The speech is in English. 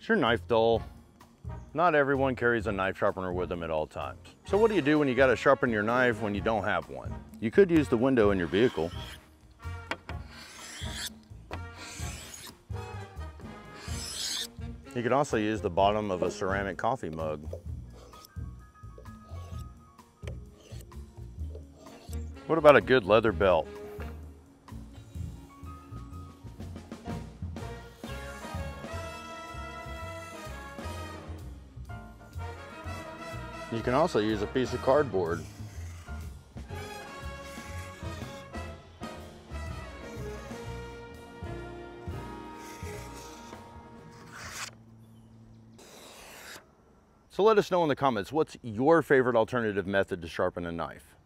It's your knife dull. Not everyone carries a knife sharpener with them at all times. So what do you do when you gotta sharpen your knife when you don't have one? You could use the window in your vehicle. You could also use the bottom of a ceramic coffee mug. What about a good leather belt? You can also use a piece of cardboard. So let us know in the comments, what's your favorite alternative method to sharpen a knife?